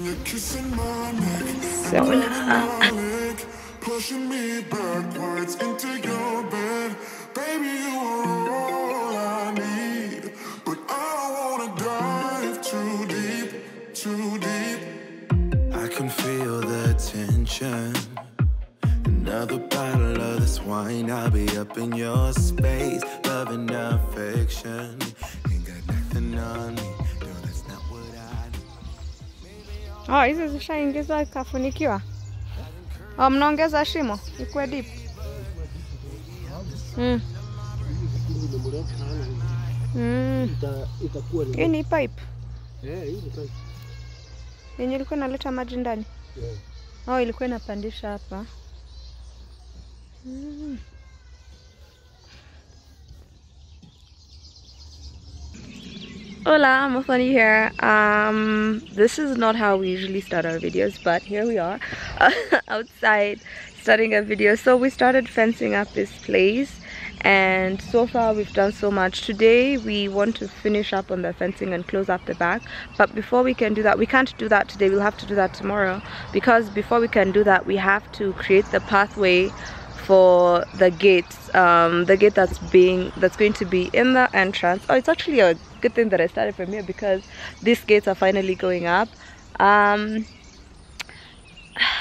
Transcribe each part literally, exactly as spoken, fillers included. So nice. Pushing me backwards into your bed. Baby, you are all I need. But I don't want to dive too deep, too deep. I can feel the tension. Another bottle of this wine, I'll be up in your space. Love and affection. Ain't got nothing on me. No, that's not what I need. Oh, hizi zishaingizwa ikafunikiwa. Oh, mnaongeza shimo ikuwe deep. Mm. Mm. Hii ni pipe. Yeah, hii ni pipe. Yenye ilikuwa inaleta maji ndani. Yeah. Oh, ilikuwa inapandisha hapa. Mm. Hola, Muthoni here. Um, this is not how we usually start our videos, but here we are uh, outside starting a video. So we started fencing up this place, and so far we've done so much. Today we want to finish up on the fencing and close up the back, but before we can do that, we can't do that today, we'll have to do that tomorrow, because before we can do that we have to create the pathway for the gates, um, the gate that's being that's going to be in the entrance. Oh, it's actually a good thing that I started from here, because these gates are finally going up. Um,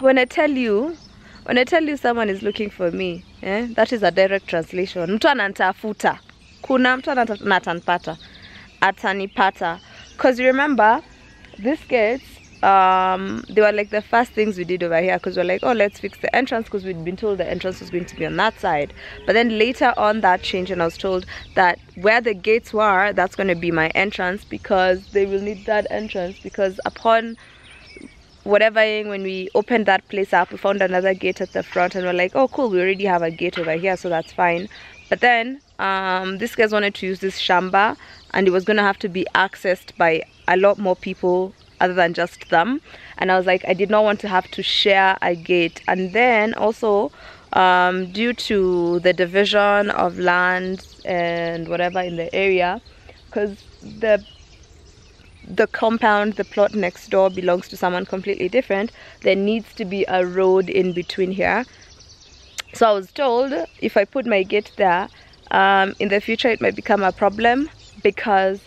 when I tell you, when I tell you someone is looking for me, eh, that is a direct translation. Mtu ananitafuta, kuna mtu ananipata, atanipata. Because you remember, these gates, Um, they were like the first things we did over here, because we we're like, oh, let's fix the entrance, because we'd been told the entrance was going to be on that side. But then later on that changed, and I was told that where the gates were, that's going to be my entrance, because they will need that entrance, because upon whatever, when we opened that place up, we found another gate at the front, and we we're like, oh cool, we already have a gate over here, so that's fine. But then um, these guys wanted to use this shamba, and it was going to have to be accessed by a lot more people other than just them, and I was like, I did not want to have to share a gate. And then also um, due to the division of land and whatever in the area, because the the compound, the plot next door belongs to someone completely different, there needs to be a road in between here. So I was told if I put my gate there, um, in the future it might become a problem, because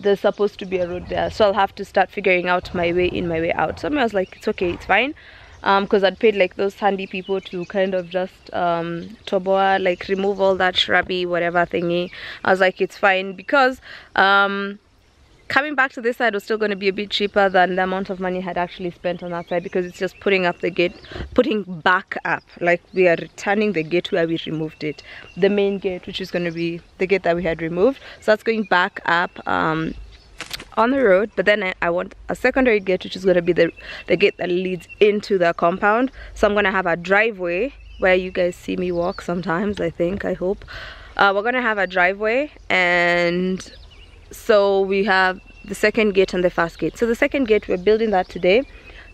there's supposed to be a road there, so I'll have to start figuring out my way in, my way out. So I was like, it's okay, it's fine, um because I'd paid like those handy people to kind of just um toboa, like remove all that shrubby whatever thingy. I was like, it's fine, because um coming back to this side was still going to be a bit cheaper than the amount of money I had actually spent on that side, because it's just putting up the gate, putting back up, like we are returning the gate where we removed it, the main gate, which is going to be the gate that we had removed. So that's going back up um, on the road. But then I, I want a secondary gate, which is going to be the, the gate that leads into the compound. So I'm going to have a driveway where you guys see me walk sometimes, I think, I hope. Uh, we're going to have a driveway, and so we have the second gate and the first gate. So the second gate, we're building that today,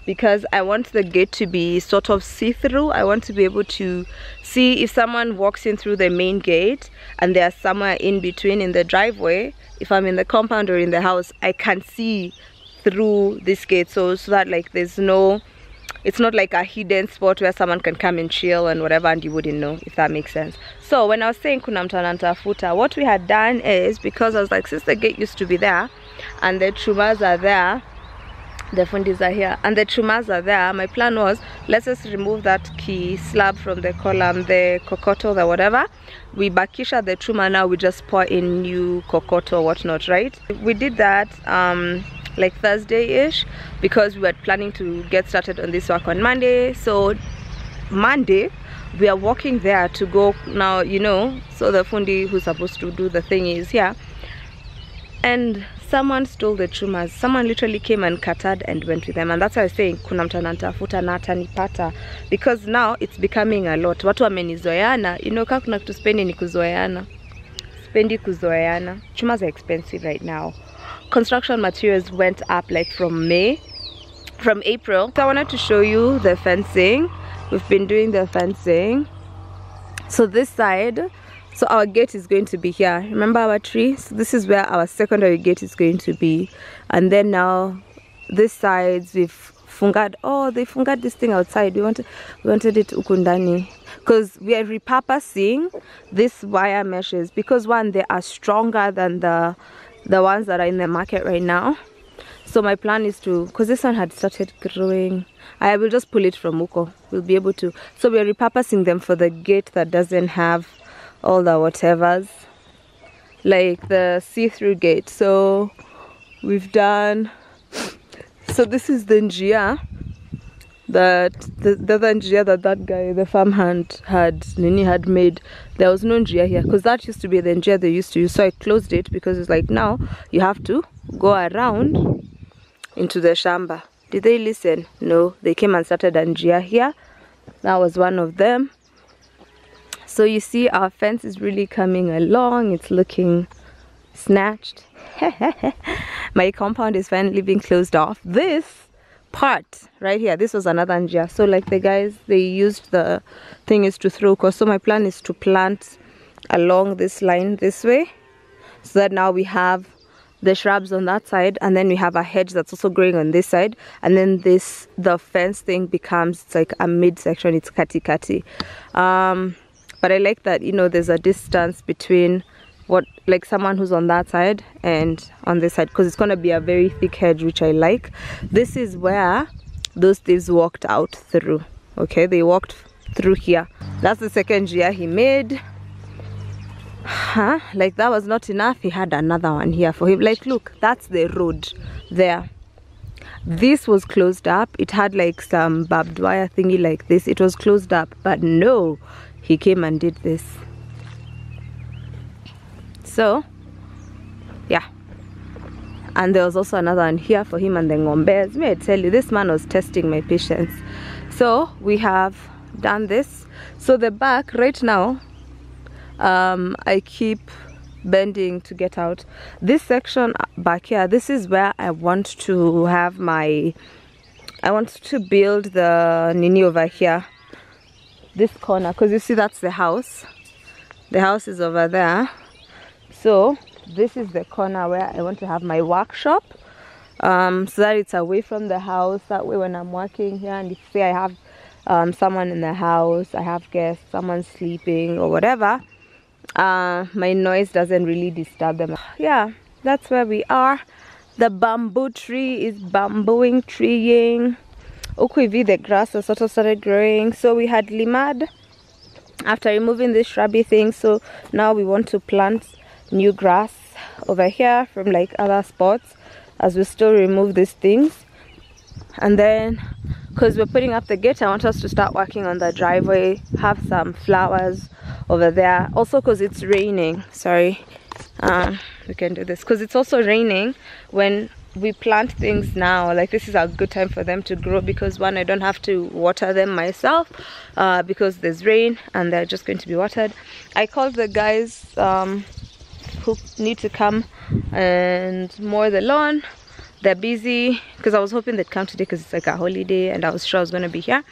because I want the gate to be sort of see-through. I want to be able to see if someone walks in through the main gate and they are somewhere in between in the driveway, if I'm in the compound or in the house, I can see through this gate, so so that like there's no, it's not like a hidden spot where someone can come and chill and whatever and you wouldn't know, if that makes sense. So when I was saying kuna mtu ananitafuta, what we had done is, because I was like, since the gate used to be there and the chumas are there, the fundis are here and the chumas are there, my plan was, let's just remove that key slab from the column, the kokoto, the whatever. We bakisha the chuma, now we just pour in new kokoto or whatnot, right? We did that um like Thursday-ish, because we were planning to get started on this work on Monday. So Monday we are walking there to go now, you know, so the fundi who's supposed to do the thing is here, and someone stole the chumas. Someone literally came and cuttered and went with them, and that's why I was saying kuna mtu ananitafuta na atanipata, because now it's becoming a lot. Watu wamenizoeana, you know, kama kuna kitu spendi ni kuzoeana. Spendi kuzoeana. Chumas are expensive right now. Construction materials went up like from May, from April. So I wanted to show you the fencing. We've been doing the fencing. So this side, so our gate is going to be here. Remember our tree? So this is where our secondary gate is going to be. And then now these sides we've fungad. Oh, they fungad this thing outside. We wanted we wanted it ukundani because we are repurposing these wire meshes, because one, they are stronger than the the ones that are in the market right now. So my plan is to, because this one had started growing, I will just pull it from Uko. We'll be able to. So we are repurposing them for the gate that doesn't have all the whatevers, like the see-through gate. So we've done. So this is the njia that the, the other njia that that guy, the farmhand, had Nini had made. There was no njia here because that used to be the njia they used to use. So I closed it because it's like now you have to go around into the shamba. Did they listen? No, they came and started a njia here. That was one of them. So you see, our fence is really coming along. It's looking snatched. My compound is finally being closed off. This part right here, this was another njia. So like the guys, they used the thing is to throw. Cause so my plan is to plant along this line this way, so that now we have the shrubs on that side, and then we have a hedge that's also growing on this side, and then this the fence thing becomes, it's like a midsection. It's kati-kati. Um, but I like that, you know, there's a distance between what, like someone who's on that side and on this side, because it's going to be a very thick hedge, which I like. This is where those thieves walked out through. Okay, they walked through here. That's the second year he made. Huh? Like that was not enough. He had another one here for him. Like, look, that's the road there. This was closed up. It had like some barbed wire thingy like this. It was closed up, but no, he came and did this. So, yeah. And there was also another one here for him and the ngombes. May I tell you, this man was testing my patience. So we have done this. So the back right now, Um, I keep bending to get out. This section back here, this is where I want to have my, I want to build the nini over here, this corner, because you see that's the house. The house is over there. So this is the corner where I want to have my workshop, um, so that it's away from the house. That way when I'm working here, and if say I have um, someone in the house, I have guests, someone's sleeping or whatever, uh my noise doesn't really disturb them. Yeah, that's where we are. The bamboo tree is bambooing, treeing. Ukwivi, the grass has sort of started growing. So we had limad after removing this shrubby thing, so now we want to plant new grass over here from like other spots, as we still remove these things. And then because we're putting up the gate, I want us to start working on the driveway, have some flowers over there. Also because it's raining, sorry, um, we can do this. Because it's also raining, when we plant things now, like this is a good time for them to grow, because one, I don't have to water them myself, uh, because there's rain and they're just going to be watered. I called the guys um, who need to come and mow the lawn. They're busy, because I was hoping they'd come today because it's like a holiday and I was sure I was going to be here,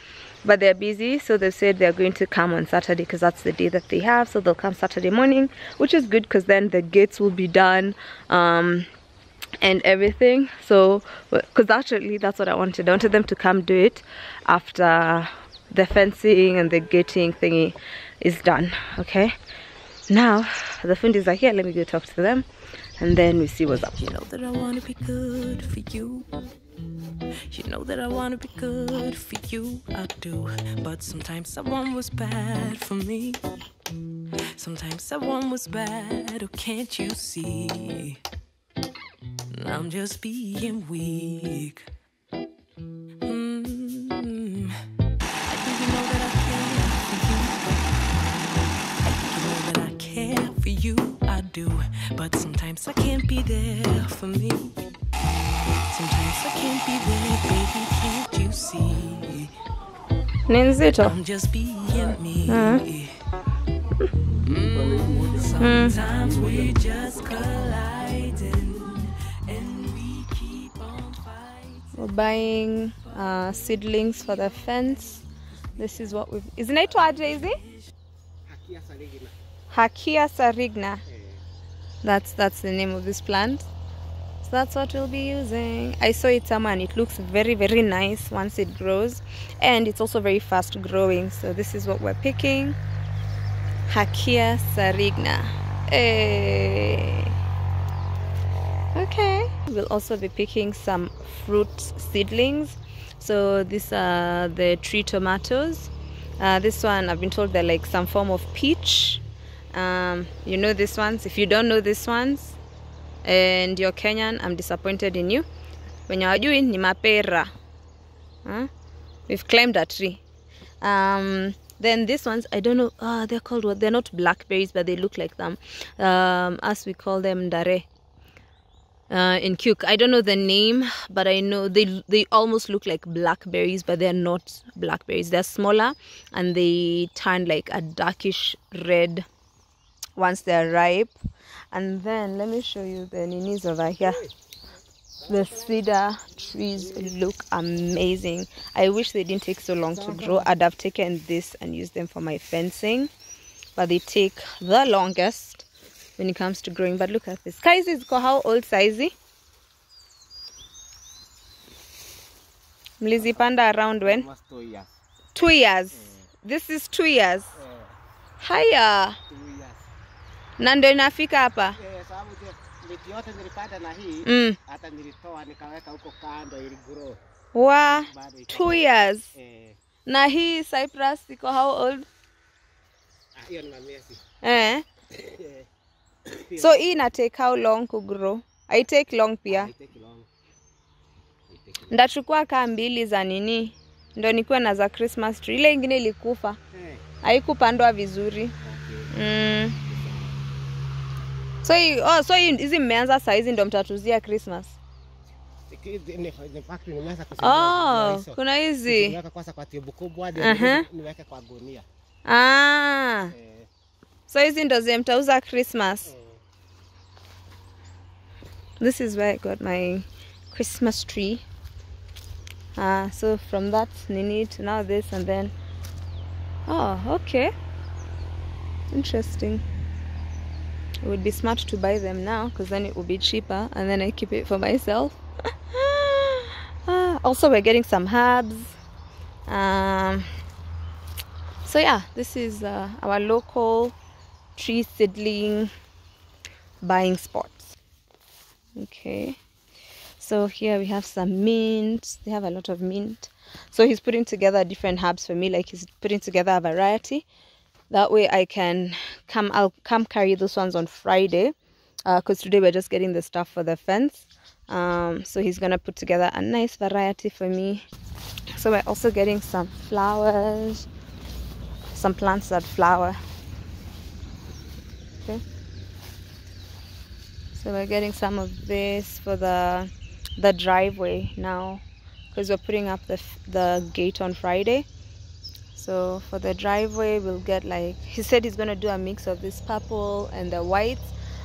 but they're busy. So they said they're going to come on Saturday because that's the day that they have. So they'll come Saturday morning, which is good because then the gates will be done um and everything. So because actually that's what I wanted. I wanted them to come do it after the fencing and the gating thingy is done. Okay, now the fundis are here. Let me go talk to them. And then we see what's up. You know that I want to be good for you. You know that I want to be good for you. I do. But sometimes someone was bad for me. Sometimes someone was bad. Oh, can't you see? I'm just being weak. Mm-hmm. I think you know that I care for you. I think you know that I care for you. I do, but sometimes I can't be there for me. Sometimes I can't be there, baby, can't you see? Ninzito. I'm just being me. Mm. Sometimes we just colliding and we keep on fighting. We're buying uh, seedlings for the fence. This is what we've. Isn't it what, Jay-Z? Hakea saligna. Hakea saligna. That's that's the name of this plant. So that's what we'll be using. I saw it somewhere and it looks very very nice once it grows, and it's also very fast growing. So this is what we're picking. Hakea saligna. Hey. Okay, we'll also be picking some fruit seedlings. So these are the tree tomatoes. Uh, this one, I've been told they're like some form of peach. Um, you know these ones. If you don't know these ones and you're Kenyan, I'm disappointed in you. When you're doing ni mapera. We've climbed a tree. Um, Then these ones, I don't know, oh, they're called what? They're not blackberries, but they look like them. Um, as we call them, dare. Uh, in Kuk. I don't know the name, but I know they they almost look like blackberries, but they're not blackberries. They're smaller and they turn like a darkish red once they're ripe. And then let me show you the ninis over here. The cedar trees look amazing. I wish they didn't take so long to grow. I'd have taken this and used them for my fencing, but they take the longest when it comes to growing. But look at this. Guys, is how old sizey? Mlizi panda around when? Two years. Two years. This is two years. Haya. Nando inafika hapa. Mm. Wow, two years. Eh. Na hii Cyprus iko how old? Eh. So hii na take how long to grow? I take long pia. Ndachukua kaa mbili za nini? Ndio nikuwa na za Christmas tree. Ile nyingine ilikufa. Haikupandwa vizuri. Mm. So you, oh, so you, is it meanza size ndo mtatuzia Christmas? Oh, kuna hizi. Niweka kwanza kwa tebo kubwa ndio niweke kwa gunia. Ah. So hizi ndo mtauza Christmas. This is where I got my Christmas tree. Ah, uh, so from that nini to now this, and then oh, okay. Interesting. It would be smart to buy them now because then it would be cheaper and then I keep it for myself. uh, also, we're getting some herbs. Um, so yeah, this is uh, our local tree seedling buying spot. Okay, so here we have some mint. They have a lot of mint. So he's putting together different herbs for me, like he's putting together a variety. That way I can come, I'll come carry those ones on Friday. Because uh, today we're just getting the stuff for the fence. Um, so he's going to put together a nice variety for me. So we're also getting some flowers. Some plants that flower. Okay. So we're getting some of this for the, the driveway now. Because we're putting up the, the gate on Friday. So for the driveway, we'll get like, he said he's going to do a mix of this purple and the white.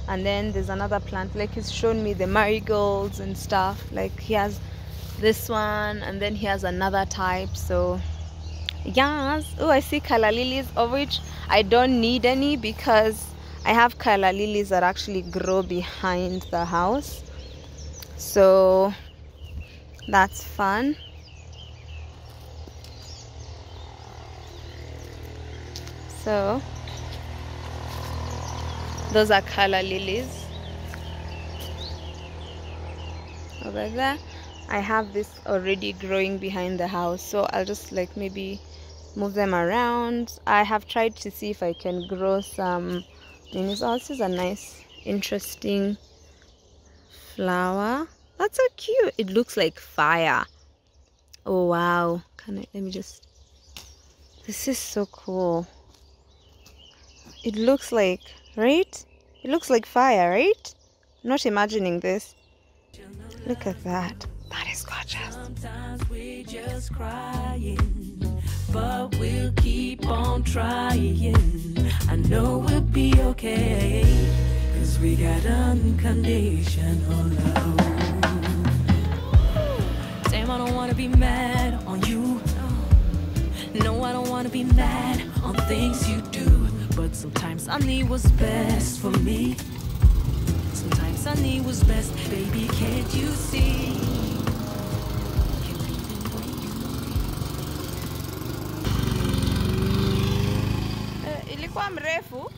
And then there's another plant, like he's shown me the marigolds and stuff. Like he has this one and then he has another type. So yes, oh, I see calla lilies, of which I don't need any because I have calla lilies that actually grow behind the house. So that's fun. So, those are calla lilies. Over there, I have this already growing behind the house. So, I'll just like maybe move them around. I have tried to see if I can grow some things. Oh, this is a nice, interesting flower. That's so cute. It looks like fire. Oh, wow. Can I, let me just... This is so cool. It looks like, right? It looks like fire, right? I'm not imagining this. Look at that. That is gorgeous. Sometimes we're just crying, but we'll keep on trying. I know we'll be okay, because we got unconditional love. Damn, I don't want to be mad on you. No, I don't want to be mad on things you do. But sometimes I need what's best for me. Sometimes sunny was best. Baby, can't you see? Uh, ilikuwa mrefu.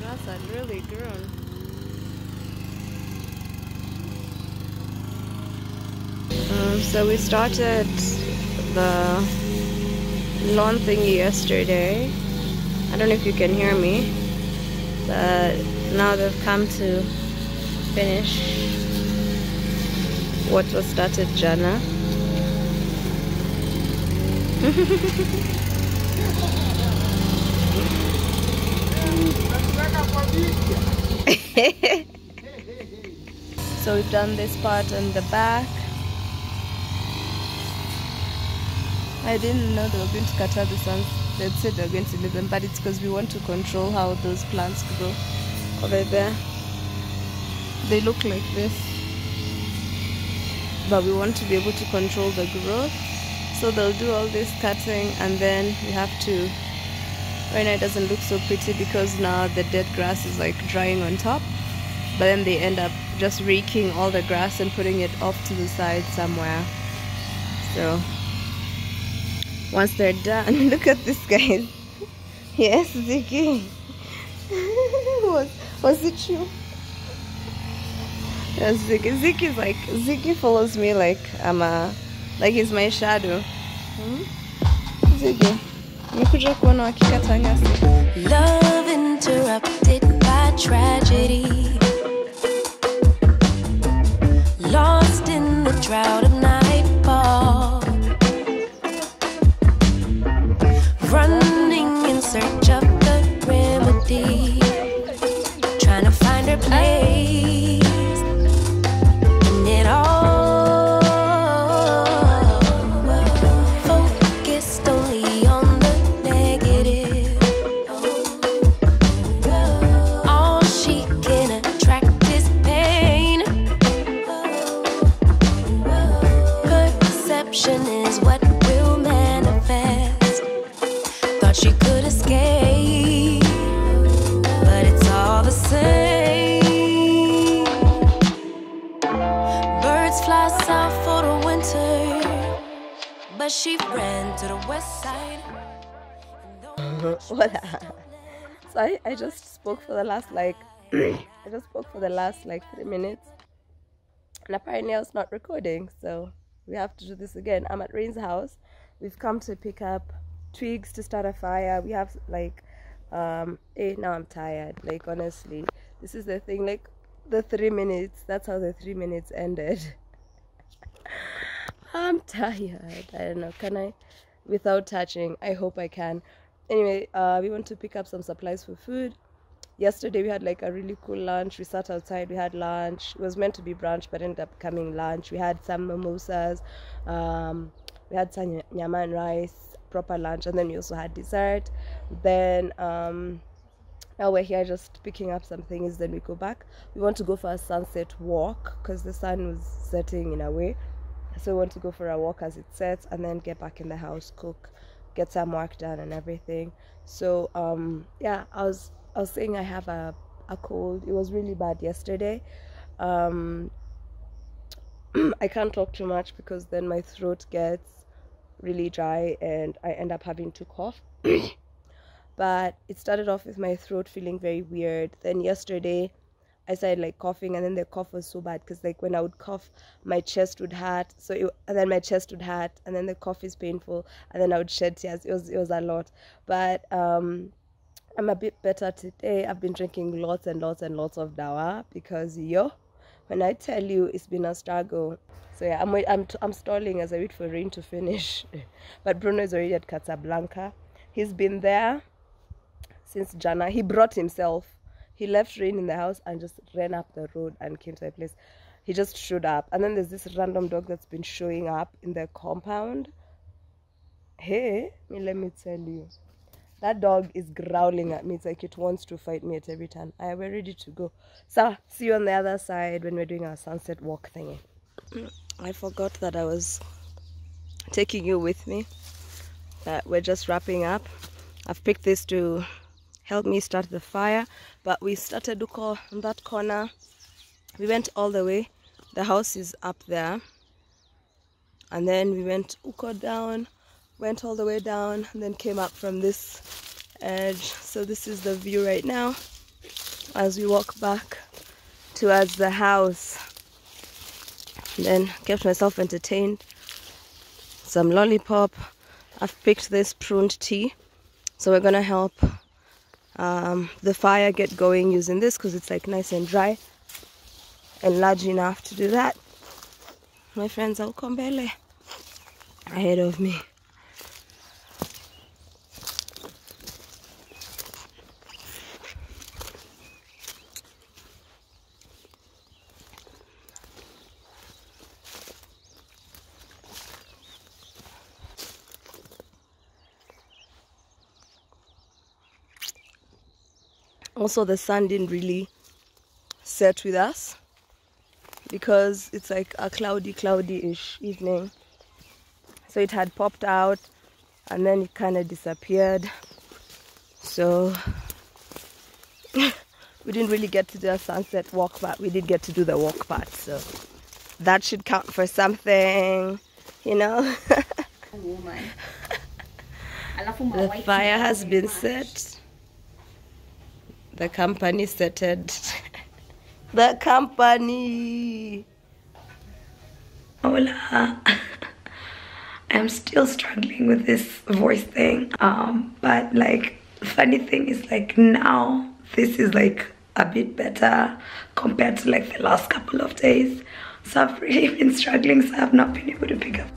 That's had really grown. Um, so we started the lawn thingy yesterday. I don't know if you can hear me, but now they've come to finish what was started Jana. So we've done this part in the back. I didn't know they were going to cut out the ones. They said they were going to leave them, but it's because we want to control how those plants grow over there. They look like this, but we want to be able to control the growth. So they'll do all this cutting, and then we have to. Right now it doesn't look so pretty because now the dead grass is like drying on top, but then they end up just raking all the grass and putting it off to the side somewhere. So once they're done, look at this, guys. Yes, Ziggy. was, was it you? Yes, Ziggy. Ziggy's like, Ziggy follows me like I'm a, like he's my shadow. Hmm? Ziggy. Love interrupted by tragedy, lost in the drought of nightfall, running in search of the remedy, trying to find her place, and it all So I, I just spoke for the last like I just spoke for the last like three minutes, and apparently I was not recording, so we have to do this again. I'm at Rain's house. We've come to pick up twigs to start a fire. We have like um hey, now I'm tired. Like honestly, this is the thing, like the three minutes, that's how the three minutes ended. I'm tired. I don't know, can I without touching? I hope I can. Anyway, uh, we want to pick up some supplies for food. Yesterday we had like a really cool lunch. We sat outside, we had lunch. It was meant to be brunch, but ended up coming lunch. We had some mimosas, um, we had some nyama and rice, proper lunch, and then we also had dessert. Then um, now we're here just picking up some things, then we go back. We want to go for a sunset walk because the sun was setting in a way. So we want to go for a walk as it sets and then get back in the house, cook, get some work done and everything. So um yeah, I was I was saying I have a, a cold. It was really bad yesterday. um I can't talk too much because then my throat gets really dry and I end up having to cough. But it started off with my throat feeling very weird. Then yesterday I started like coughing, and then the cough was so bad because like when I would cough my chest would hurt, so it, and then my chest would hurt, and then the cough is painful, and then I would shed tears. It was it was a lot, but um I'm a bit better today. I've been drinking lots and lots and lots of dawa because yo, when I tell you, it's been a struggle. So yeah, I'm I'm I'm stalling as I wait for Rain to finish. But Bruno is already at Casablanca. He's been there since Jana. He brought himself. He left Rain in the house and just ran up the road and came to my place. He just showed up. And then there's this random dog that's been showing up in the compound. Hey, let me tell you. That dog is growling at me. It's like it wants to fight me at every turn. I am ready to go. So, see you on the other side when we're doing our sunset walk thingy. I forgot that I was taking you with me. But we're just wrapping up. I've picked this to helped me start the fire. But we started Duko on that corner. We went all the way. The house is up there. And then we went Uko down, went all the way down, and then came up from this edge. So this is the view right now as we walk back towards the house. And then kept myself entertained. Some lollipop. I've picked this pruned tea. So we're gonna help um, the fire get going using this because it's like nice and dry and large enough to do that. My friends are Ukombele ahead of me. Also, the sun didn't really set with us because it's like a cloudy, cloudy-ish evening. So it had popped out and then it kind of disappeared. So we didn't really get to do a sunset walk, but we did get to do the walk part. So that should count for something, you know. The fire has been set. The company settled. The company. Hola. I'm still struggling with this voice thing. Um, but like, funny thing is like now, this is like a bit better compared to like the last couple of days. So I've really been struggling, so I've not been able to pick up.